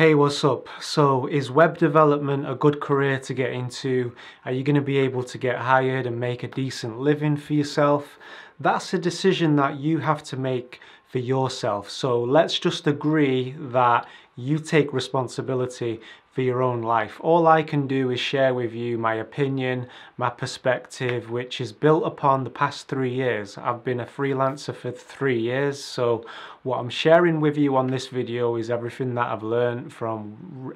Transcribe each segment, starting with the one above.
Hey, what's up? So is web development a good career to get into? Are you going to be able to get hired and make a decent living for yourself? That's a decision that you have to make for yourself. So let's just agree that you take responsibility for your own life. All I can do is share with you my opinion, my perspective, which is built upon the past 3 years. I've been a freelancer for 3 years, so what I'm sharing with you on this video is everything that I've learned from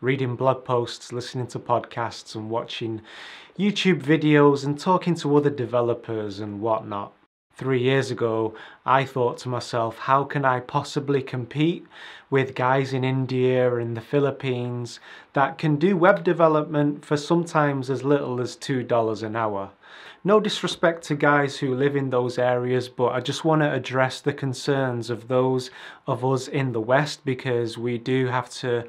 reading blog posts, listening to podcasts and watching YouTube videos and talking to other developers and whatnot. 3 years ago, I thought to myself, how can I possibly compete with guys in India and the Philippines that can do web development for sometimes as little as $2 an hour? No disrespect to guys who live in those areas, but I just want to address the concerns of those of us in the West, because we do have to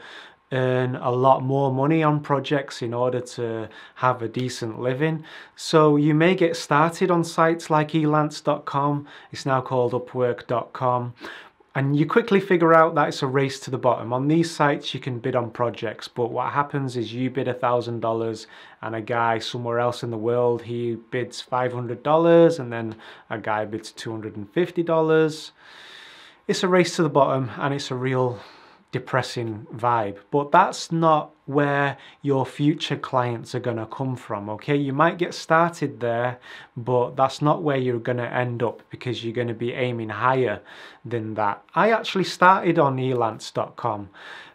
earn a lot more money on projects in order to have a decent living. So you may get started on sites like elance.com, it's now called upwork.com, and you quickly figure out that it's a race to the bottom. On these sites you can bid on projects, but what happens is you bid $1,000 and a guy somewhere else in the world, he bids $500, and then a guy bids $250. It's a race to the bottom and it's a real depressing vibe. But that's not where your future clients are going to come from, okay? You might get started there, but that's not where you're going to end up, because you're going to be aiming higher than that. I actually started on elance.com.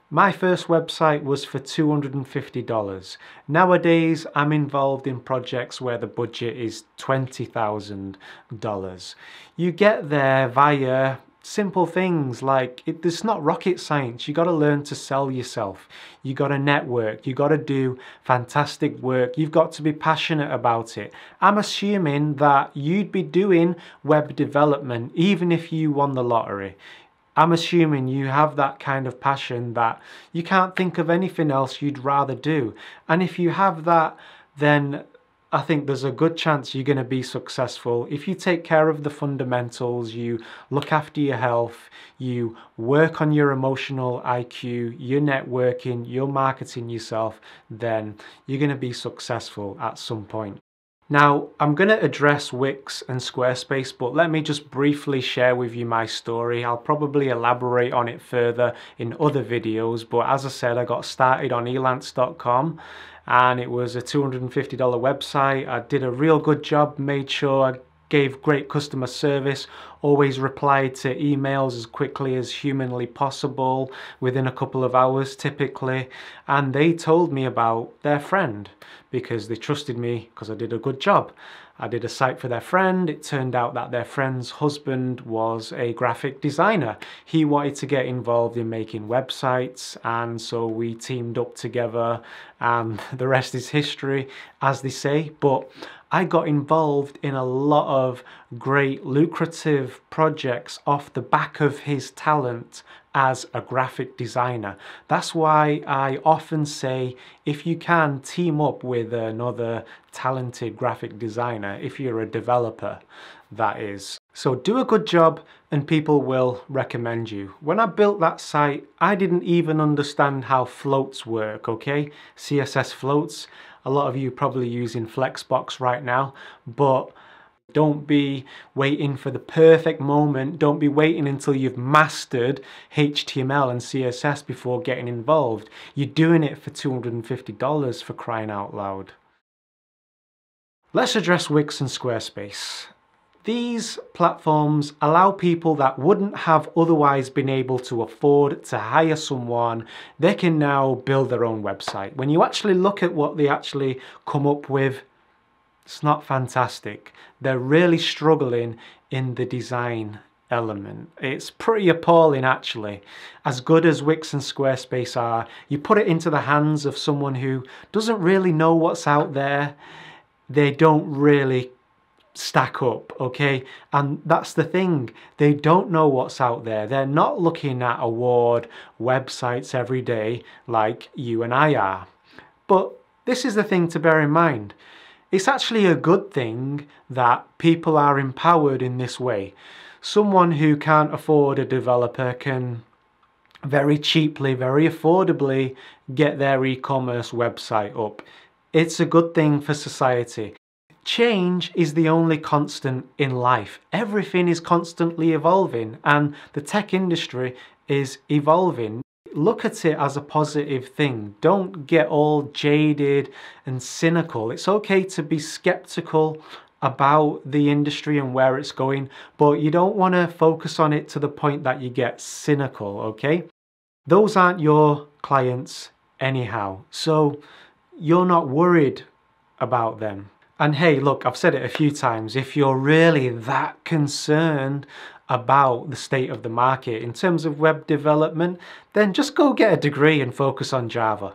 My first website was for $250. Nowadays, I'm involved in projects where the budget is $20,000. You get there via simple things like it's not rocket science. You got to learn to sell yourself. You got to network. You got to do fantastic work. You've got to be passionate about it. I'm assuming that you'd be doing web development even if you won the lottery. I'm assuming you have that kind of passion that you can't think of anything else you'd rather do. And if you have that, then I think there's a good chance you're going to be successful. If you take care of the fundamentals, you look after your health, you work on your emotional IQ, your networking, your marketing yourself, then you're going to be successful at some point. Now, I'm going to address Wix and Squarespace, but let me just briefly share with you my story. I'll probably elaborate on it further in other videos, but as I said, I got started on elance.com and it was a $250 website. I did a real good job, made sure I gave great customer service, always replied to emails as quickly as humanly possible, within a couple of hours typically, and they told me about their friend because they trusted me because I did a good job. I did a site for their friend. It turned out that their friend's husband was a graphic designer. He wanted to get involved in making websites, and so we teamed up together, and the rest is history, as they say. But I got involved in a lot of great lucrative projects off the back of his talent as a graphic designer. That's why I often say, if you can team up with another talented graphic designer, if you're a developer, that is. So do a good job and people will recommend you. When I built that site, I didn't even understand how floats work, okay? CSS floats, a lot of you probably using Flexbox right now, but don't be waiting for the perfect moment. Don't be waiting until you've mastered HTML and CSS before getting involved. You're doing it for $250, for crying out loud. Let's address Wix and Squarespace. These platforms allow people that wouldn't have otherwise been able to afford to hire someone, they can now build their own website. When you actually look at what they actually come up with, it's not fantastic. They're really struggling in the design element. It's pretty appalling, actually. As good as Wix and Squarespace are, you put it into the hands of someone who doesn't really know what's out there. They don't really stack up, okay? And that's the thing, they don't know what's out there. They're not looking at award websites every day like you and I are. But this is the thing to bear in mind. It's actually a good thing that people are empowered in this way. Someone who can't afford a developer can very cheaply, very affordably get their e-commerce website up. It's a good thing for society. Change is the only constant in life. Everything is constantly evolving, and the tech industry is evolving. Look at it as a positive thing. Don't get all jaded and cynical. It's okay to be skeptical about the industry and where it's going, but you don't want to focus on it to the point that you get cynical, okay? Those aren't your clients anyhow, so you're not worried about them. And hey, look, I've said it a few times, if you're really that concerned about the state of the market in terms of web development, then just go get a degree and focus on Java.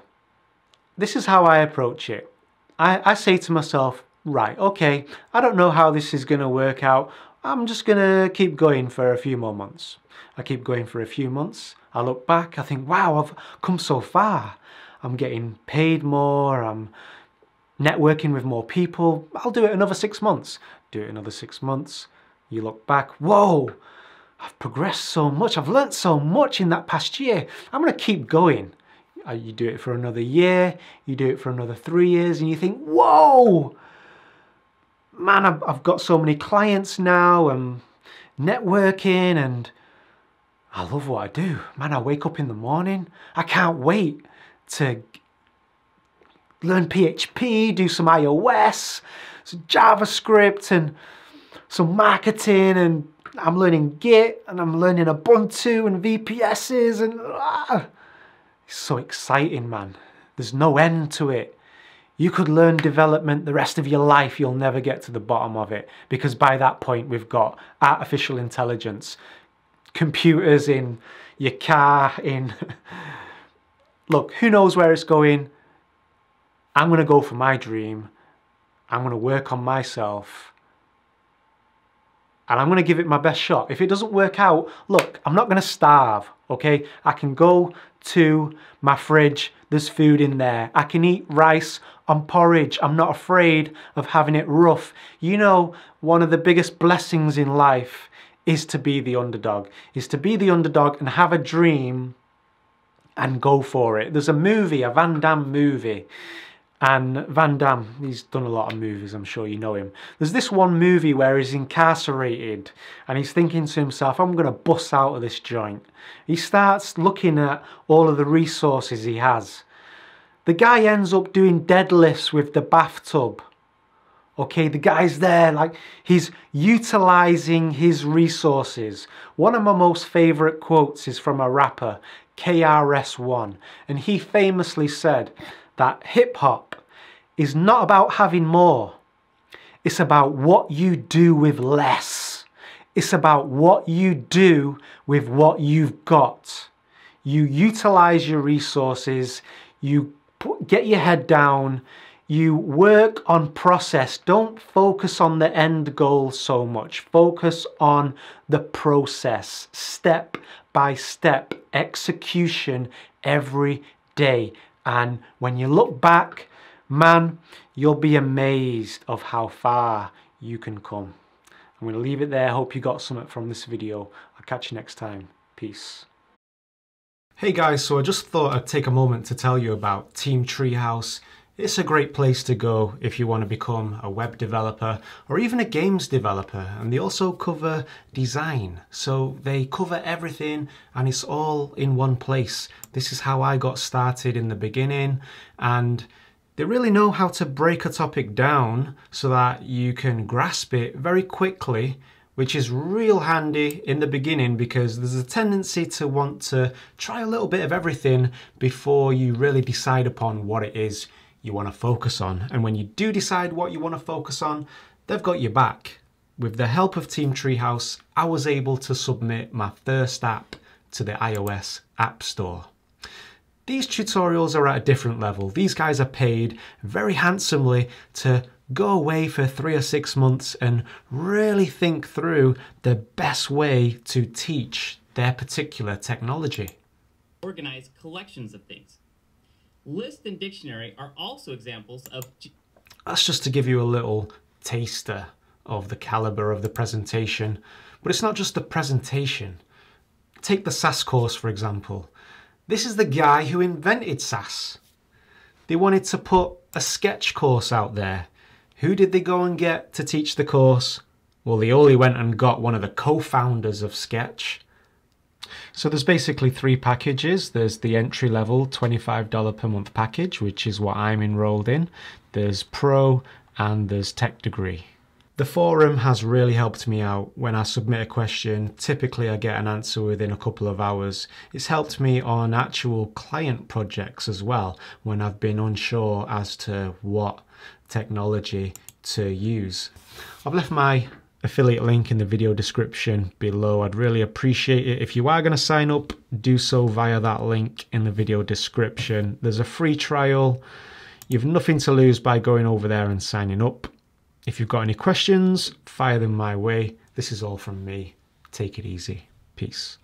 This is how I approach it. I say to myself, right, okay, I don't know how this is going to work out. I'm just going to keep going for a few more months. I keep going for a few months. I look back, I think, wow, I've come so far. I'm getting paid more. I'm networking with more people. I'll do it another 6 months. Do it another 6 months. You look back, whoa, I've progressed so much. I've learned so much in that past year. I'm going to keep going. You do it for another year. You do it for another 3 years and you think, whoa, man, I've got so many clients now and networking and I love what I do. Man, I wake up in the morning. I can't wait to learn PHP, do some iOS, some JavaScript and some marketing, and I'm learning Git and I'm learning Ubuntu and VPSs and it's so exciting, man. There's no end to it. You could learn development the rest of your life. You'll never get to the bottom of it because by that point we've got artificial intelligence, computers in your car, in... Look, who knows where it's going? I'm going to go for my dream. I'm going to work on myself. And I'm going to give it my best shot. If it doesn't work out, look, I'm not going to starve, okay? I can go to my fridge. There's food in there. I can eat rice on porridge. I'm not afraid of having it rough. You know, one of the biggest blessings in life is to be the underdog. Is to be the underdog and have a dream and go for it. There's a movie, a Van Damme movie. And Van Damme, he's done a lot of movies, I'm sure you know him. There's this one movie where he's incarcerated and he's thinking to himself, I'm going to bust out of this joint. He starts looking at all of the resources he has. The guy ends up doing deadlifts with the bathtub. Okay, the guy's there, like, he's utilising his resources. One of my most favourite quotes is from a rapper, KRS-One, and he famously said that hip-hop is not about having more. It's about what you do with less. It's about what you do with what you've got. You utilise your resources, you get your head down, you work on process. Don't focus on the end goal so much. Focus on the process, step by step, execution every day. And when you look back, man, you'll be amazed of how far you can come. I'm going to leave it there. Hope you got something from this video. I'll catch you next time. Peace. Hey guys, so I just thought I'd take a moment to tell you about Team Treehouse. It's a great place to go if you want to become a web developer or even a games developer, and they also cover design. So they cover everything and it's all in one place. This is how I got started in the beginning, and they really know how to break a topic down so that you can grasp it very quickly, which is real handy in the beginning because there's a tendency to want to try a little bit of everything before you really decide upon what it is you want to focus on. And when you do decide what you want to focus on, they've got your back. With the help of Team Treehouse, I was able to submit my first app to the iOS App Store. These tutorials are at a different level. These guys are paid very handsomely to go away for 3 or 6 months and really think through the best way to teach their particular technology. Organize collections of things. List and dictionary are also examples of... That's just to give you a little taster of the caliber of the presentation. But it's not just the presentation. Take the SaaS course, for example. This is the guy who invented SaaS. They wanted to put a Sketch course out there. Who did they go and get to teach the course? Well, they only went and got one of the co-founders of Sketch. So there's basically three packages. There's the entry level $25 per month package, which is what I'm enrolled in. There's Pro and there's Tech Degree. The forum has really helped me out. When I submit a question, typically I get an answer within a couple of hours. It's helped me on actual client projects as well, when I've been unsure as to what technology to use. I've left my affiliate link in the video description below. I'd really appreciate it. If you are going to sign up, do so via that link in the video description. There's a free trial. You've nothing to lose by going over there and signing up. If you've got any questions, fire them my way. This is all from me. Take it easy. Peace.